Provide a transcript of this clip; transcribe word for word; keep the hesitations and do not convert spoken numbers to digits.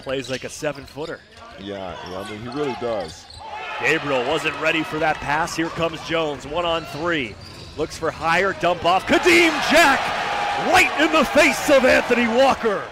plays like a seven-footer. Yeah, yeah, I mean, he really does. Gabriel wasn't ready for that pass. Here comes Jones, one on three. Looks for higher, dump off. Kadeem Jack right in the face of Anthony Walker.